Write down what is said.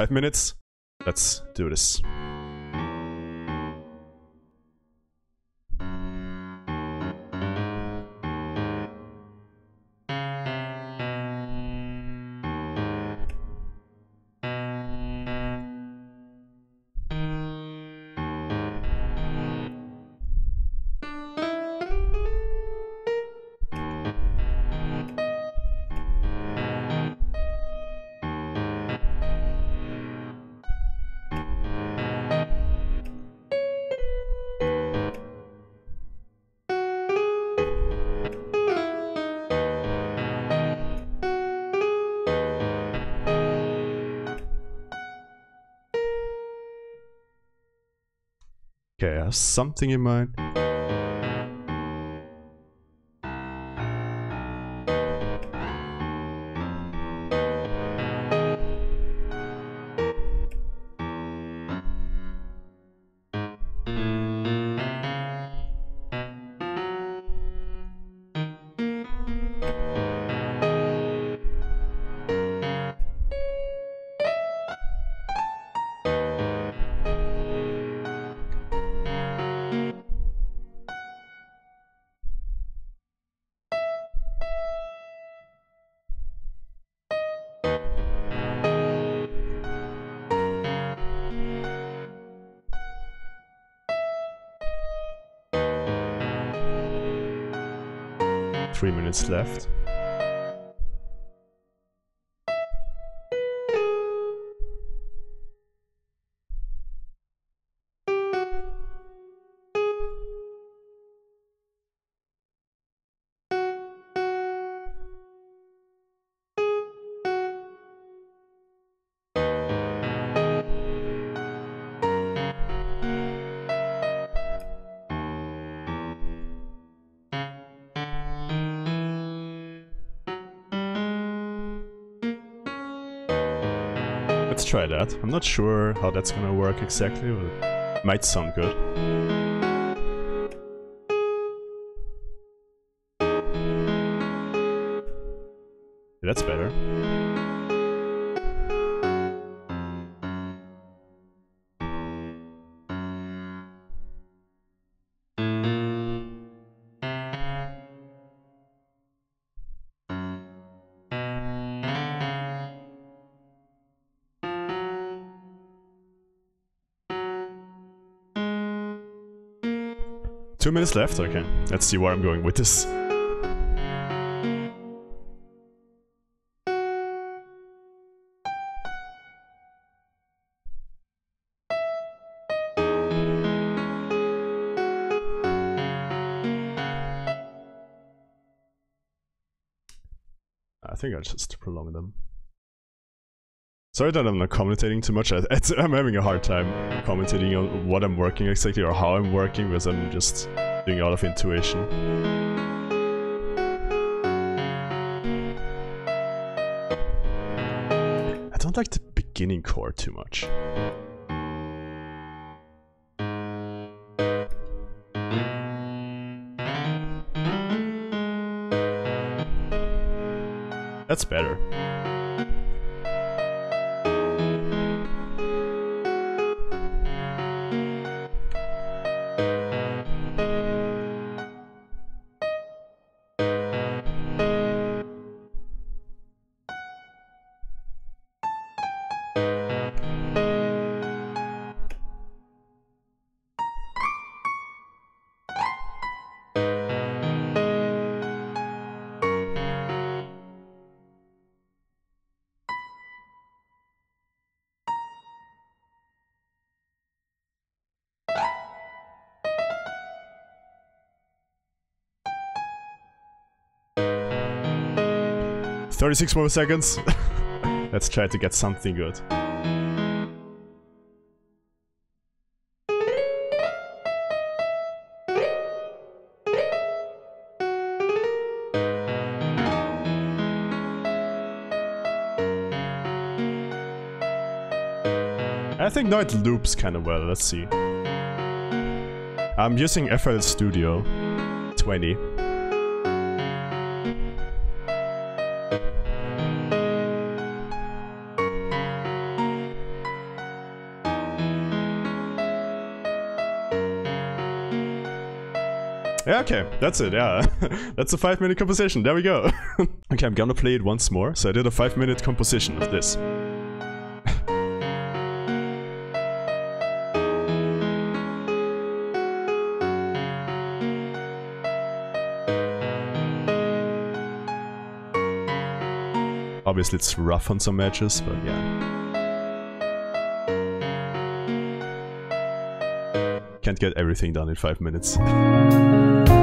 5 minutes. Let's do this. Okay, I have something in mind. Three minutes left. Let's try that. I'm not sure how that's gonna work exactly, but it might sound good. Yeah, that's better. Two minutes left, okay. Let's see where I'm going with this. I think I'll just prolong them. Sorry that I'm not commentating too much. I'm having a hard time commentating on what I'm working exactly or how I'm working because I'm just doing out of intuition. I don't like the beginning chord too much. That's better. Thirty-six more seconds. Let's try to get something good. I think now it loops kind of well. Let's see. I'm using FL Studio 20. Yeah, okay, that's it, yeah. That's a 5-minute composition, there we go. Okay, I'm gonna play it once more. So I did a 5-minute composition of this. Obviously it's rough on some matches, but yeah. Can't get everything done in 5 minutes.